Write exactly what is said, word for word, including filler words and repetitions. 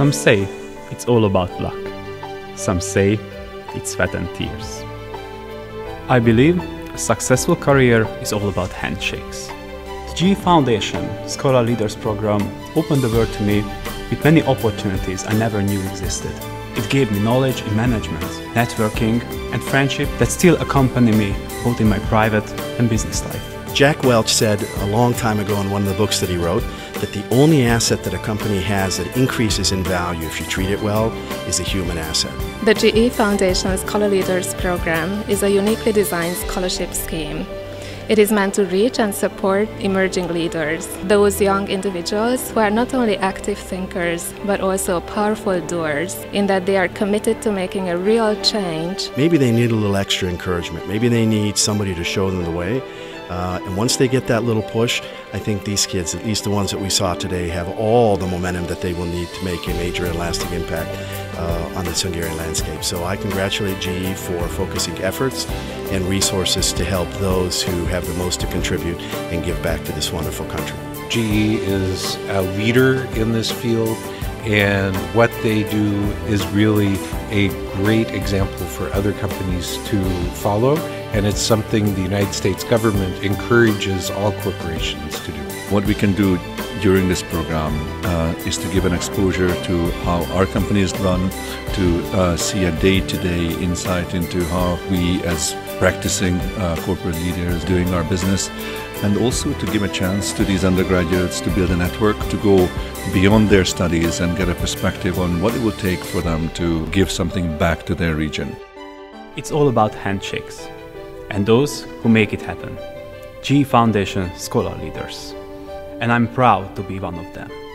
Some say it's all about luck. Some say it's sweat and tears. I believe a successful career is all about handshakes. The G E Foundation Scholar Leaders Program opened the world to me with many opportunities I never knew existed. It gave me knowledge in management, networking, and friendship that still accompany me both in my private and business life. Jack Welch said a long time ago in one of the books that he wrote that the only asset that a company has that increases in value if you treat it well is a human asset. The G E Foundation Scholar Leaders Program is a uniquely designed scholarship scheme. It is meant to reach and support emerging leaders, those young individuals who are not only active thinkers, but also powerful doers, in that they are committed to making a real change. Maybe they need a little extra encouragement. Maybe they need somebody to show them the way. Uh, and once they get that little push, I think these kids, at least the ones that we saw today, have all the momentum that they will need to make a major and lasting impact uh, on this Hungarian landscape. So I congratulate G E for focusing efforts and resources to help those who have the most to contribute and give back to this wonderful country. G E is a leader in this field, and what they do is really a great example for other companies to follow, and it's something the United States government encourages all corporations to do. What we can do during this program uh, is to give an exposure to how our company is run, to uh, see a day-to-day insight into how we as practicing uh, corporate leaders doing our business, and also to give a chance to these undergraduates to build a network, to go beyond their studies and get a perspective on what it will take for them to give something back to their region. It's all about handshakes and those who make it happen. G E Foundation Scholar Leaders. And I'm proud to be one of them.